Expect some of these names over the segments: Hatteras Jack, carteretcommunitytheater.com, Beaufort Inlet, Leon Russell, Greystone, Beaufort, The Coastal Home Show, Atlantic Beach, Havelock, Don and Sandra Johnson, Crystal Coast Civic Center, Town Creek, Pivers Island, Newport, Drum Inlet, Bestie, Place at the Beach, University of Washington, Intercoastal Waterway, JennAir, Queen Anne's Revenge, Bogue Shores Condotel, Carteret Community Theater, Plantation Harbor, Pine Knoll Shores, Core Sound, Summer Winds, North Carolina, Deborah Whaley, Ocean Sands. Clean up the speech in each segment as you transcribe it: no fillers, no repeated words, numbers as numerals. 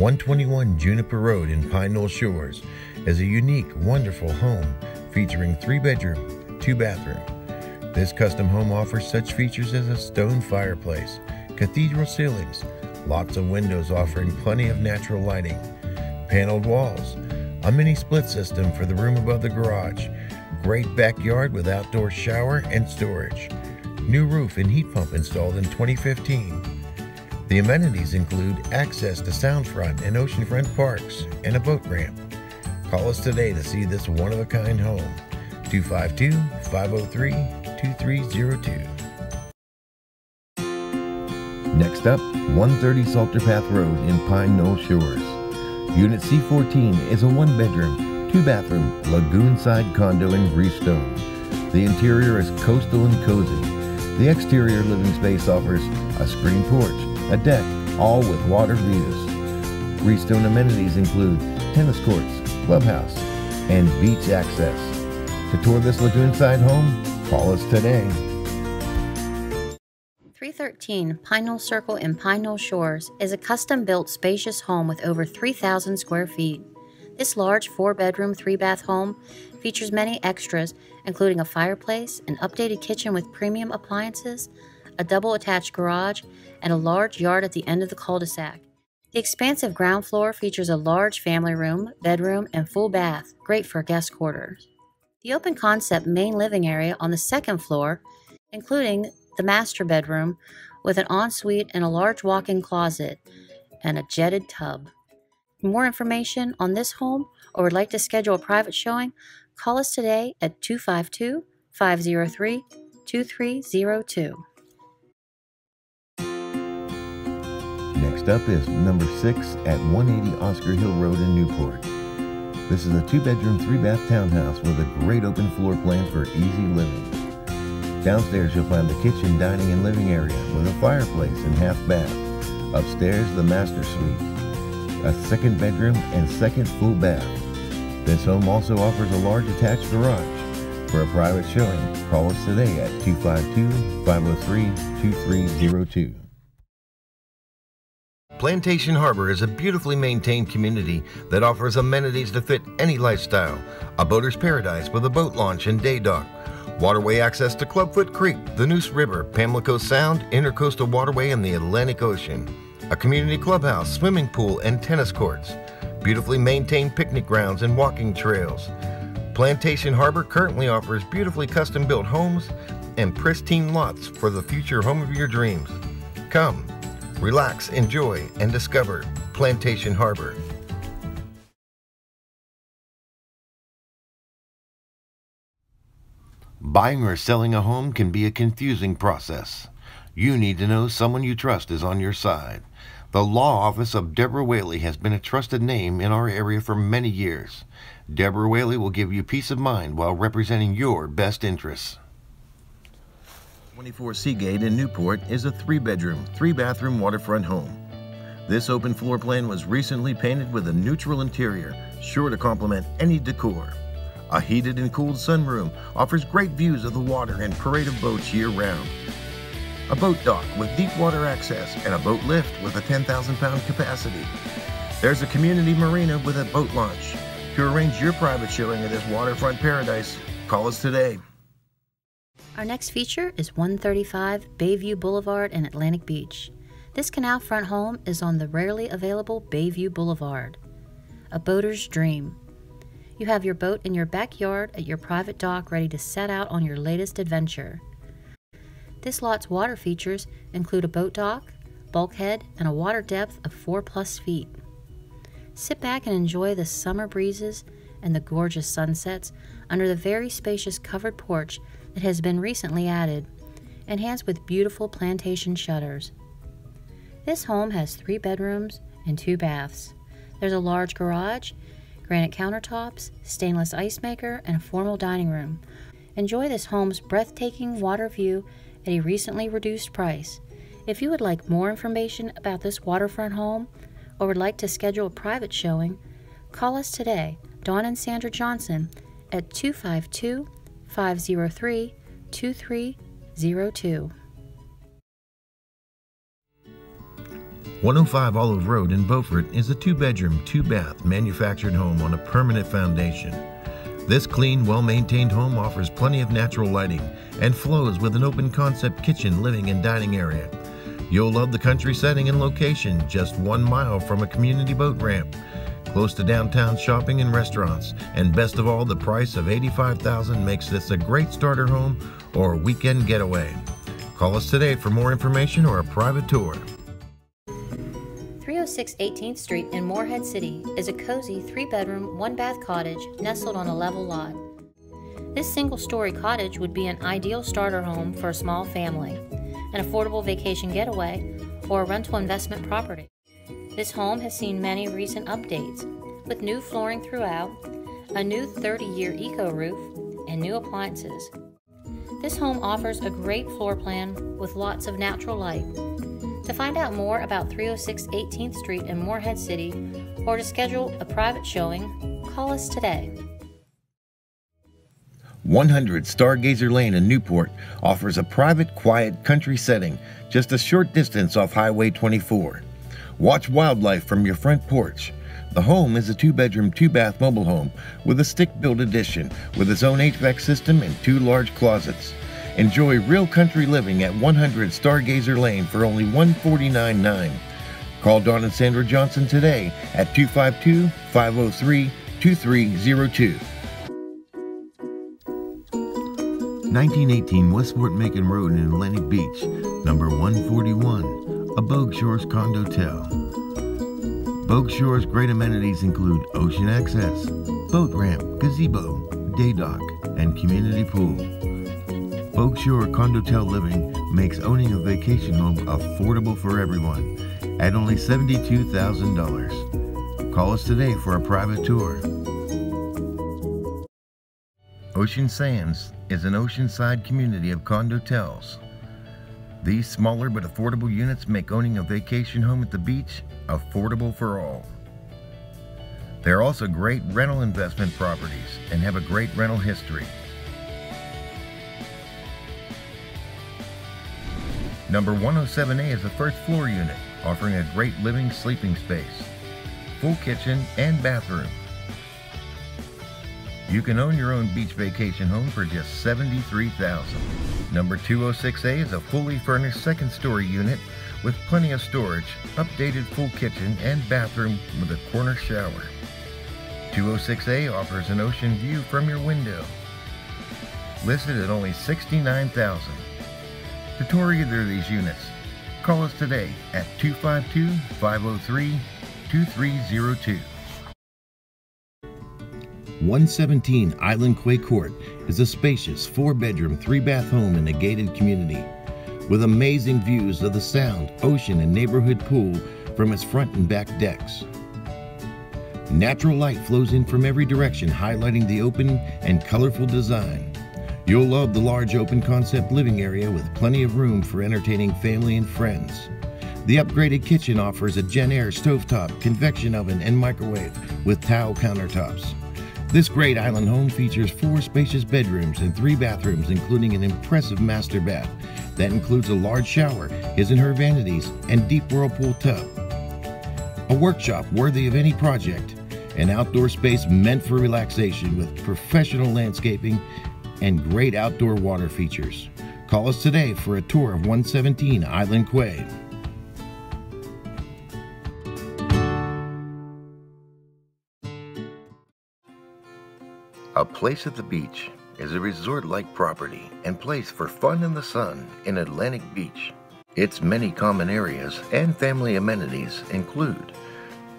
121 Juniper Road in Pine Knoll Shores is a unique, wonderful home featuring 3-bedroom, 2-bathroom. This custom home offers such features as a stone fireplace, cathedral ceilings, lots of windows offering plenty of natural lighting, paneled walls, a mini split system for the room above the garage, great backyard with outdoor shower and storage, new roof and heat pump installed in 2015. The amenities include access to Soundfront and Oceanfront parks and a boat ramp. Call us today to see this one-of-a-kind home, 252-503-2302. Next up, 130 Salter Path Road in Pine Knoll Shores. Unit C14 is a 1-bedroom, 2-bathroom lagoon-side condo in Greystone. The interior is coastal and cozy. The exterior living space offers a screened porch, a deck, all with water views. Greystone amenities include tennis courts, clubhouse, and beach access. To tour this lagoon-side home, call us today. 313 Pine Knoll Circle in Pine Knoll Shores is a custom-built spacious home with over 3,000 square feet. This large 4-bedroom, 3-bath home features many extras, including a fireplace, an updated kitchen with premium appliances, a double-attached garage, and a large yard at the end of the cul-de-sac. The expansive ground floor features a large family room, bedroom, and full bath, great for guest quarters. The open-concept main living area on the second floor, including the master bedroom with an ensuite and a large walk-in closet and a jetted tub. For more information on this home or would like to schedule a private showing, call us today at 252-503-2302. Next up is number 6 at 180 Oscar Hill Road in Newport. This is a 2-bedroom, 3-bath townhouse with a great open floor plan for easy living. Downstairs you'll find the kitchen, dining, and living area with a fireplace and half bath. Upstairs, the master suite, a 2nd bedroom, and 2nd full bath. This home also offers a large attached garage. For a private showing, call us today at 252-503-2302. Plantation Harbor is a beautifully maintained community that offers amenities to fit any lifestyle. A boater's paradise with a boat launch and day dock. Waterway access to Clubfoot Creek, the Neuse River, Pamlico Sound, Intercoastal Waterway, and the Atlantic Ocean. A community clubhouse, swimming pool, and tennis courts. Beautifully maintained picnic grounds and walking trails. Plantation Harbor currently offers beautifully custom-built homes and pristine lots for the future home of your dreams. Come, relax, enjoy, and discover Plantation Harbor. Buying or selling a home can be a confusing process. You need to know someone you trust is on your side. The law office of Deborah Whaley has been a trusted name in our area for many years. Deborah Whaley will give you peace of mind while representing your best interests. 24 Seagate in Newport is a 3-bedroom, 3-bathroom waterfront home. This open floor plan was recently painted with a neutral interior, sure to complement any decor. A heated and cooled sunroom offers great views of the water and parade of boats year-round. A boat dock with deep water access and a boat lift with a 10,000-pound capacity. There's a community marina with a boat launch. To arrange your private showing of this waterfront paradise, call us today. Our next feature is 135 Bayview Boulevard in Atlantic Beach. This canal front home is on the rarely available Bayview Boulevard. A boater's dream. You have your boat in your backyard at your private dock ready to set out on your latest adventure. This lot's water features include a boat dock, bulkhead, and a water depth of 4+ feet. Sit back and enjoy the summer breezes and the gorgeous sunsets under the very spacious covered porch that has been recently added, enhanced with beautiful plantation shutters. This home has 3 bedrooms and 2 baths. There's a large garage, granite countertops, stainless ice maker, and a formal dining room. Enjoy this home's breathtaking water view at a recently reduced price. If you would like more information about this waterfront home or would like to schedule a private showing, call us today, Don and Sandra Johnson, at 252-503-2302. 105 Olive Road in Beaufort is a two-bedroom, two-bath manufactured home on a permanent foundation. This clean, well-maintained home offers plenty of natural lighting and flows with an open-concept kitchen, living, and dining area. You'll love the country setting and location, just 1 mile from a community boat ramp, close to downtown shopping and restaurants, and best of all, the price of $85,000 makes this a great starter home or weekend getaway. Call us today for more information or a private tour. 306 18th Street in Morehead City is a cozy three-bedroom, one-bath cottage nestled on a level lot. This single-story cottage would be an ideal starter home for a small family, an affordable vacation getaway, or a rental investment property. This home has seen many recent updates, with new flooring throughout, a new 30-year eco-roof, and new appliances. This home offers a great floor plan with lots of natural light. To find out more about 306 18th Street in Morehead City, or to schedule a private showing, call us today. 100 Stargazer Lane in Newport offers a private, quiet country setting just a short distance off Highway 24. Watch wildlife from your front porch. The home is a two-bedroom, two-bath mobile home with a stick-built addition with its own HVAC system and two large closets. Enjoy real country living at 100 Stargazer Lane for only $149.9. Call Don and Sandra Johnson today at 252-503-2302. 1918 Westport Macon Road in Atlantic Beach, number 141, a Bogue Shores Condotel. Bogue Shores' great amenities include ocean access, boat ramp, gazebo, day dock, and community pool. Bogue Shores Condotel living makes owning a vacation home affordable for everyone at only $72,000. Call us today for a private tour. Ocean Sands is an oceanside community of condotels. These smaller but affordable units make owning a vacation home at the beach affordable for all. They're also great rental investment properties and have a great rental history. Number 107A is a first floor unit offering a great living sleeping space, full kitchen and bathroom. You can own your own beach vacation home for just $73,000. Number 206A is a fully furnished second-story unit with plenty of storage, updated full kitchen and bathroom with a corner shower. 206A offers an ocean view from your window. Listed at only $69,000. To tour either of these units, call us today at 252-503-2302. 117 Island Quay Court is a spacious four-bedroom, three-bath home in a gated community with amazing views of the Sound, ocean, and neighborhood pool from its front and back decks. Natural light flows in from every direction, highlighting the open and colorful design. You'll love the large open concept living area with plenty of room for entertaining family and friends. The upgraded kitchen offers a JennAir stovetop, convection oven, and microwave with tile countertops. This great island home features four spacious bedrooms and three bathrooms, including an impressive master bath that includes a large shower, his and her vanities, and deep whirlpool tub. A workshop worthy of any project, an outdoor space meant for relaxation with professional landscaping and great outdoor water features. Call us today for a tour of 117 Island Quay. 'Place at the Beach' is a resort-like property and place for fun in the sun in Atlantic Beach. Its many common areas and family amenities include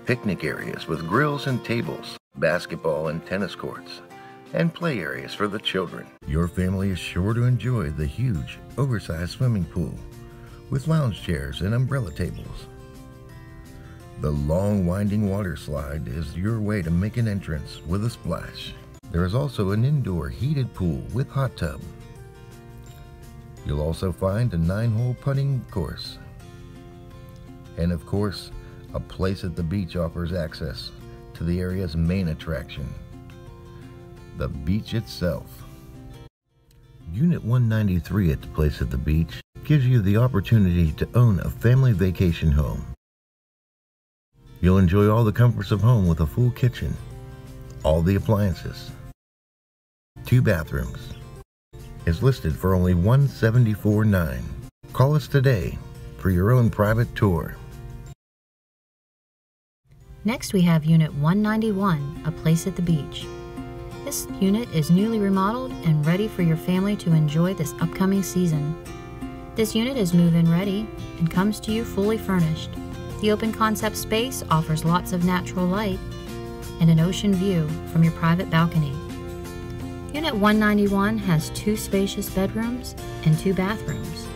picnic areas with grills and tables, basketball and tennis courts, and play areas for the children. Your family is sure to enjoy the huge, oversized swimming pool with lounge chairs and umbrella tables. The long, winding water slide is your way to make an entrance with a splash. There is also an indoor heated pool with hot tub. You'll also find a 9-hole putting course. And of course, a place at the beach offers access to the area's main attraction, the beach itself. Unit 193 at the Place at the Beach gives you the opportunity to own a family vacation home. You'll enjoy all the comforts of home with a full kitchen, all the appliances, 2 bathrooms. It's listed for only $174.9. Call us today for your own private tour. Next we have Unit 191, A Place at the Beach. This unit is newly remodeled and ready for your family to enjoy this upcoming season. This unit is move-in ready and comes to you fully furnished. The open concept space offers lots of natural light and an ocean view from your private balcony. Unit 191 has 2 spacious bedrooms and 2 bathrooms.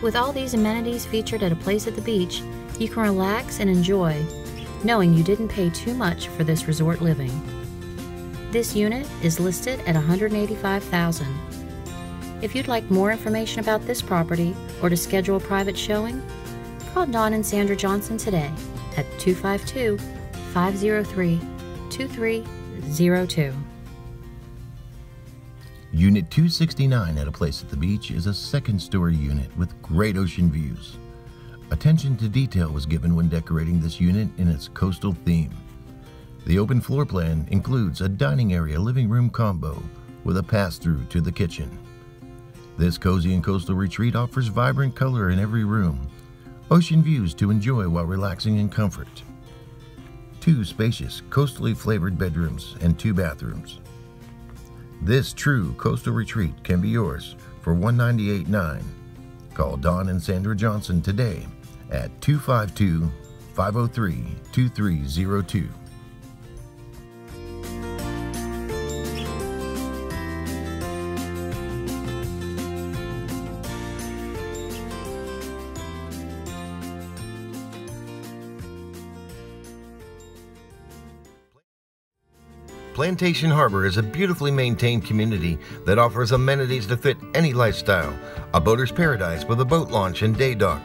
With all these amenities featured at A Place at the Beach, you can relax and enjoy, knowing you didn't pay too much for this resort living. This unit is listed at $185,000. If you'd like more information about this property or to schedule a private showing, call Don and Sandra Johnson today at 252-503-2302. Unit 269 at A Place at the Beach is a 2nd-story unit with great ocean views. Attention to detail was given when decorating this unit in its coastal theme. The open floor plan includes a dining area living room combo with a pass-through to the kitchen. This cozy and coastal retreat offers vibrant color in every room, ocean views to enjoy while relaxing in comfort. 2 spacious, coastally flavored bedrooms and 2 bathrooms. This true coastal retreat can be yours for $198.9. Call Don and Sandra Johnson today at 252-503-2302. Plantation Harbor is a beautifully maintained community that offers amenities to fit any lifestyle. A boater's paradise with a boat launch and day dock.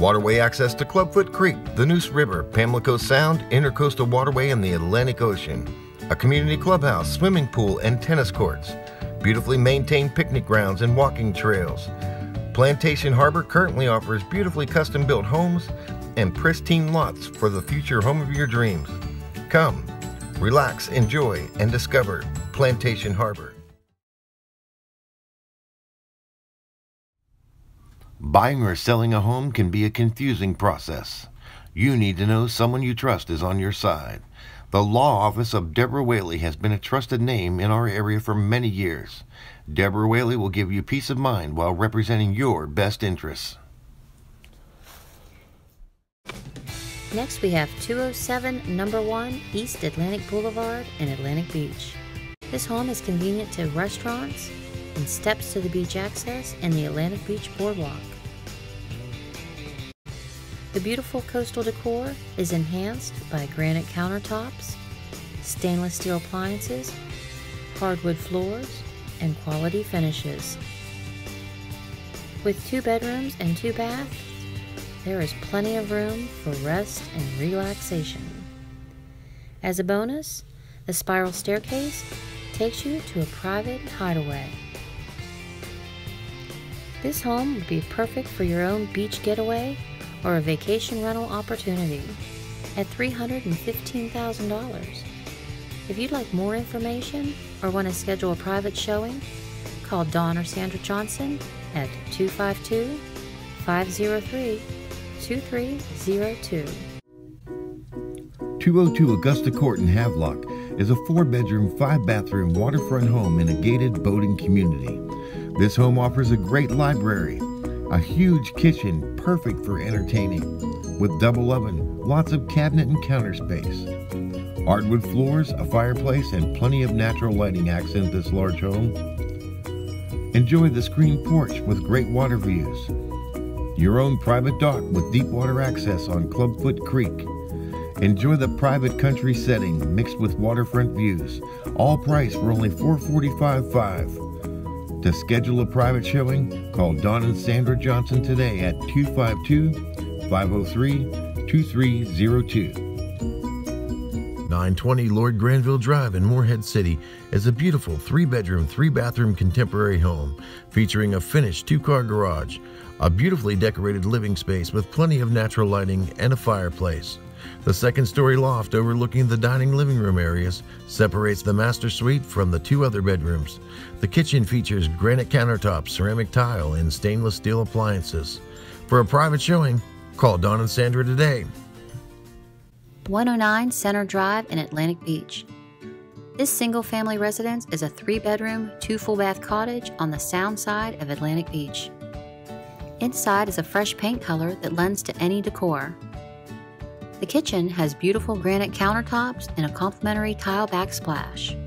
Waterway access to Clubfoot Creek, the Neuse River, Pamlico Sound, Intercoastal Waterway, and the Atlantic Ocean. A community clubhouse, swimming pool, and tennis courts. Beautifully maintained picnic grounds and walking trails. Plantation Harbor currently offers beautifully custom-built homes and pristine lots for the future home of your dreams. Come. Relax, enjoy, and discover Plantation Harbor. Buying or selling a home can be a confusing process. You need to know someone you trust is on your side. The Law Office of Deborah Whaley has been a trusted name in our area for many years. Deborah Whaley will give you peace of mind while representing your best interests. Next we have 207 number 1 East Atlantic Boulevard in Atlantic Beach. This home is convenient to restaurants and steps to the beach access and the Atlantic Beach boardwalk. The beautiful coastal decor is enhanced by granite countertops, stainless steel appliances, hardwood floors, and quality finishes. With 2 bedrooms and 2 baths, there is plenty of room for rest and relaxation. As a bonus, the spiral staircase takes you to a private hideaway. This home would be perfect for your own beach getaway or a vacation rental opportunity at $315,000. If you'd like more information or want to schedule a private showing, call Don or Sandra Johnson at 252-503-2302. 202 Augusta Court in Havelock is a 4-bedroom, 5-bathroom waterfront home in a gated boating community. This home offers a great library, a huge kitchen perfect for entertaining, with double oven, lots of cabinet and counter space. Hardwood floors, a fireplace, and plenty of natural lighting accent this large home. Enjoy the screened porch with great water views. Your own private dock with deep water access on Clubfoot Creek. Enjoy the private country setting mixed with waterfront views. All priced for only $445.5. To schedule a private showing, call Don and Sandra Johnson today at 252-503-2302. 920 Lord Granville Drive in Morehead City is a beautiful three-bedroom, three-bathroom contemporary home featuring a finished two-car garage, a beautifully decorated living space with plenty of natural lighting, and a fireplace. The second-story loft overlooking the dining living room areas separates the master suite from the two other bedrooms. The kitchen features granite countertops, ceramic tile, and stainless steel appliances. For a private showing, call Don and Sandra today. 109 Center Drive in Atlantic Beach. This single-family residence is a three-bedroom, two full-bath cottage on the Sound side of Atlantic Beach. Inside is a fresh paint color that lends to any decor. The kitchen has beautiful granite countertops and a complimentary tile backsplash.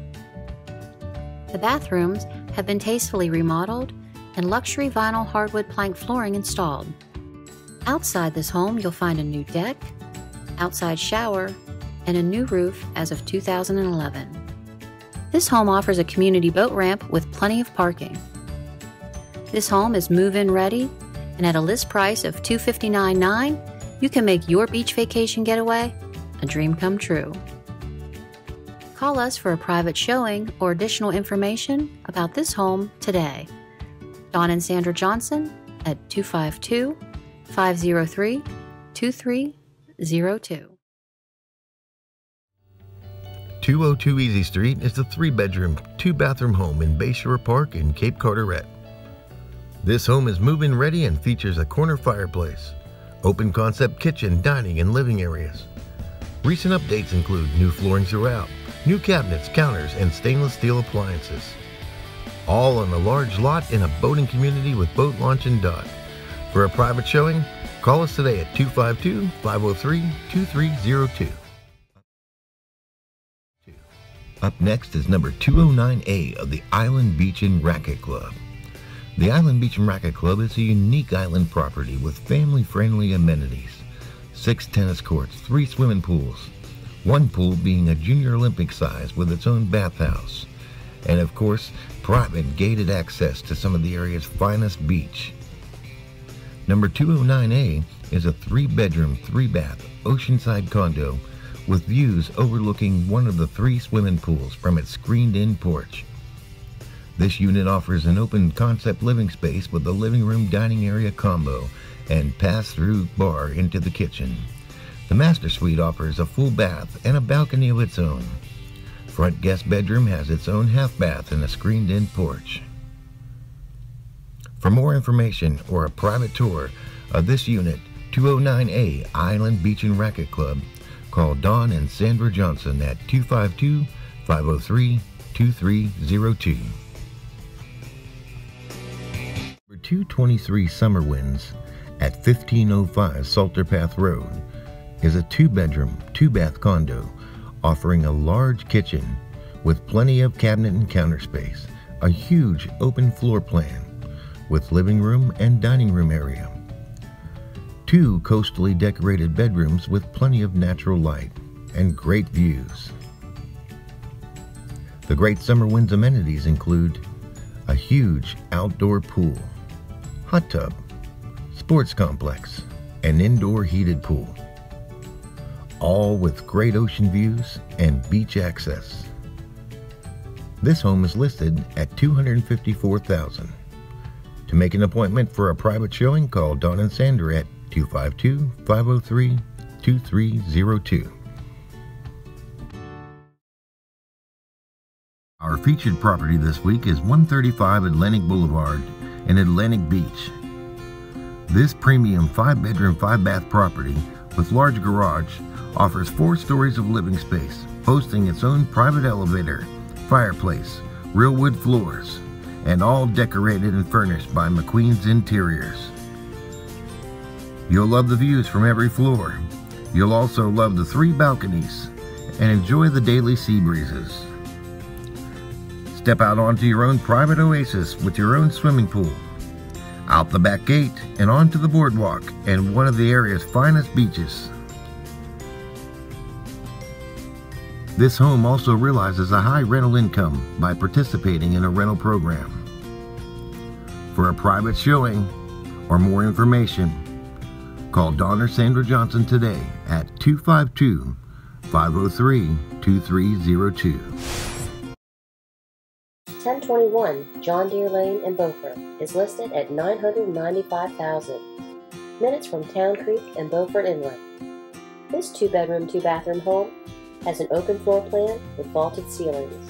The bathrooms have been tastefully remodeled and luxury vinyl hardwood plank flooring installed. Outside this home, you'll find a new deck, outside shower, and a new roof as of 2011. This home offers a community boat ramp with plenty of parking. This home is move-in ready, and at a list price of $259,900, you can make your beach vacation getaway a dream come true. Call us for a private showing or additional information about this home today. Don and Sandra Johnson at 252-503-2302. 202 Easy Street is the three-bedroom, two-bathroom home in Bayshore Park in Cape Carteret. This home is move-in ready and features a corner fireplace, open concept kitchen, dining, and living areas. Recent updates include new flooring throughout, new cabinets, counters, and stainless steel appliances. All on a large lot in a boating community with boat launch and dock. For a private showing, call us today at 252-503-2302. Up next is number 209A of the Island Beach and Racquet Club. The Island Beach and Racquet Club is a unique island property with family-friendly amenities. 6 tennis courts, 3 swimming pools, one pool being a Junior Olympic size with its own bathhouse, and of course, private gated access to some of the area's finest beach. Number 209A is a three-bedroom, three-bath oceanside condo with views overlooking one of the 3 swimming pools from its screened-in porch. This unit offers an open concept living space with a living room dining area combo and pass-through bar into the kitchen. The master suite offers a full bath and a balcony of its own. Front guest bedroom has its own half bath and a screened-in porch. For more information or a private tour of this unit, 209A Island Beach and Racquet Club, call Don and Sandra Johnson at 252-503-2302. 223 Summer Winds at 1505 Salter Path Road is a two-bedroom, two-bath condo offering a large kitchen with plenty of cabinet and counter space, a huge open floor plan with living room and dining room area, 2 coastally decorated bedrooms with plenty of natural light and great views. The great Summer Winds amenities include a huge outdoor pool, hot tub, sports complex, and indoor heated pool, all with great ocean views and beach access. This home is listed at $254,000. To make an appointment for a private showing, call Don and Sandra at 252-503-2302. Our featured property this week is 135 Atlantic Boulevard in Atlantic Beach. This premium 5-bedroom, 5-bath property with large garage offers 4 stories of living space, boasting its own private elevator, fireplace, real wood floors, and all decorated and furnished by McQueen's Interiors. You'll love the views from every floor. You'll also love the 3 balconies and enjoy the daily sea breezes. Step out onto your own private oasis with your own swimming pool, out the back gate and onto the boardwalk and one of the area's finest beaches. This home also realizes a high rental income by participating in a rental program. For a private showing or more information, call Don or Sandra Johnson today at 252-503-2302. 2302. 1021 John Deere Lane in Beaufort is listed at $995,000, minutes from Town Creek and Beaufort Inlet. This two-bedroom, two-bathroom home has an open floor plan with vaulted ceilings.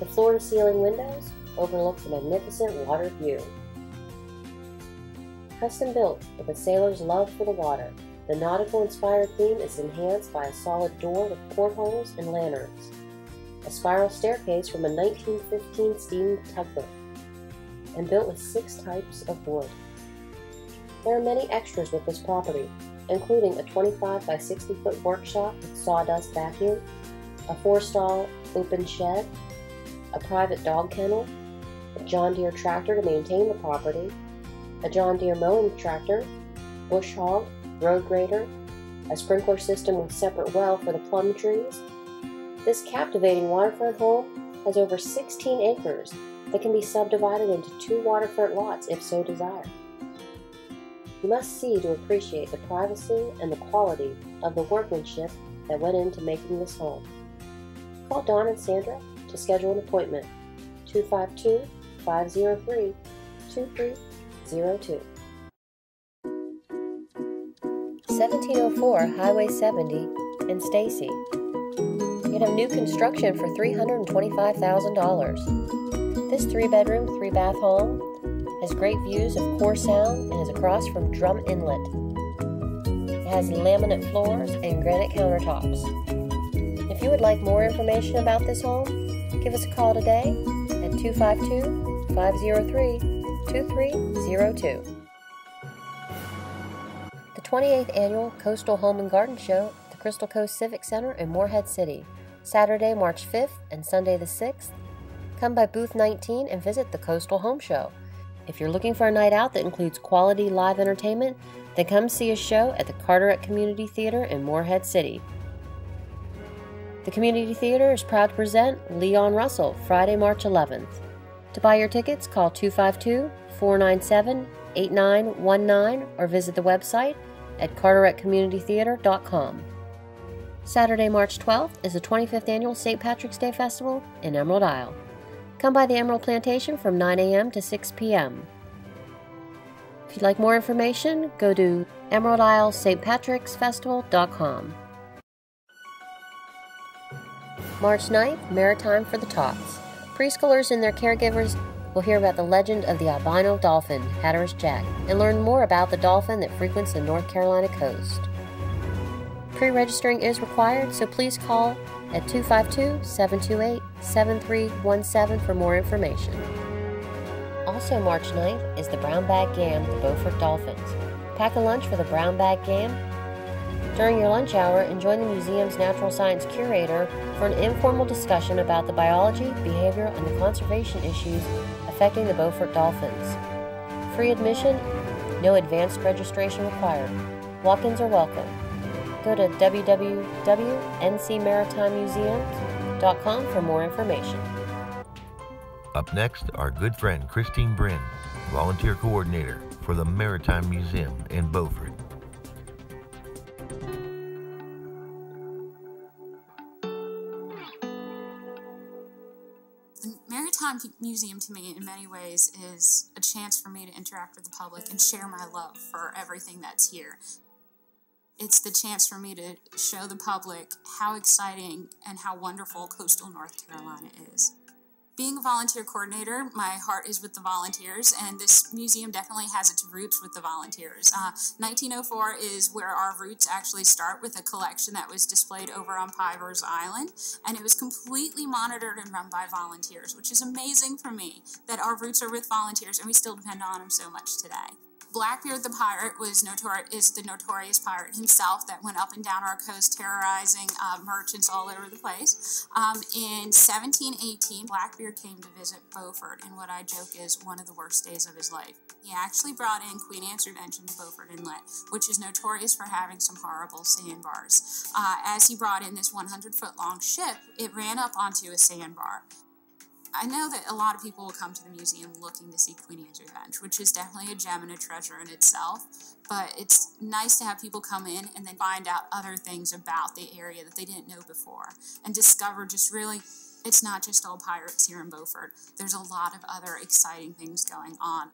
The floor-to-ceiling windows overlook the magnificent water view. Custom built with a sailor's love for the water, the nautical-inspired theme is enhanced by a solid door with portholes and lanterns, a spiral staircase from a 1915 steam tugboat, and built with 6 types of wood. There are many extras with this property, including a 25 by 60 foot workshop with sawdust vacuum, a 4-stall open shed, a private dog kennel, a John Deere tractor to maintain the property, a John Deere mowing tractor, bush hog, road grader, a sprinkler system with separate well for the plum trees. This captivating waterfront home has over 16 acres that can be subdivided into 2 waterfront lots if so desired. You must see to appreciate the privacy and the quality of the workmanship that went into making this home. Call Don and Sandra to schedule an appointment, 252-503-2302. 1704 Highway 70 in Stacy. You have new construction for $325,000. This 3-bedroom, 3-bath home has great views of Core Sound and is across from Drum Inlet. It has laminate floors and granite countertops. If you would like more information about this home, give us a call today at 252-503-2302. The 28th Annual Coastal Home and Garden Show at the Crystal Coast Civic Center in Morehead City, Saturday, March 5th and Sunday the 6th. Come by Booth 19 and visit the Coastal Home Show. If you're looking for a night out that includes quality live entertainment, then come see a show at the Carteret Community Theater in Morehead City. The Community Theater is proud to present Leon Russell, Friday, March 11th. To buy your tickets, call 252-497-8919 or visit the website at carteretcommunitytheater.com. Saturday, March 12th is the 25th Annual St. Patrick's Day Festival in Emerald Isle. Come by the Emerald Plantation from 9 a.m. to 6 p.m. If you'd like more information, go to emeraldislestpatricksfestival.com. March 9th, Maritime for the Tots. Preschoolers and their caregivers will hear about the legend of the albino dolphin, Hatteras Jack, and learn more about the dolphin that frequents the North Carolina coast. Pre-registering is required, so please call at 252-728-7317 for more information. Also March 9th is the Brown Bag Game with the Beaufort Dolphins. Pack a lunch for the Brown Bag Game. During your lunch hour, and join the museum's natural science curator for an informal discussion about the biology, behavior, and the conservation issues affecting the Beaufort Dolphins. Free admission, no advanced registration required. Walk-ins are welcome. Go to www.ncmaritimemuseums.com for more information. Up next, our good friend Christine Brin, volunteer coordinator for the Maritime Museum in Beaufort. The Maritime Museum to me in many ways is a chance for me to interact with the public and share my love for everything that's here. It's the chance for me to show the public how exciting and how wonderful coastal North Carolina is. Being a volunteer coordinator, my heart is with the volunteers, and this museum definitely has its roots with the volunteers. 1904 is where our roots actually start, with a collection that was displayed over on Pivers Island, and it was completely monitored and run by volunteers, which is amazing for me that our roots are with volunteers and we still depend on them so much today. Blackbeard the pirate is the notorious pirate himself that went up and down our coast terrorizing merchants all over the place. In 1718, Blackbeard came to visit Beaufort, and what I joke is one of the worst days of his life. He actually brought in Queen Anne's Revenge into Beaufort Inlet, which is notorious for having some horrible sandbars. As he brought in this 100-foot-long ship, it ran up onto a sandbar. I know that a lot of people will come to the museum looking to see Queen Anne's Revenge, which is definitely a gem and a treasure in itself, but it's nice to have people come in and then find out other things about the area that they didn't know before and discover just really, it's not just all pirates here in Beaufort. There's a lot of other exciting things going on.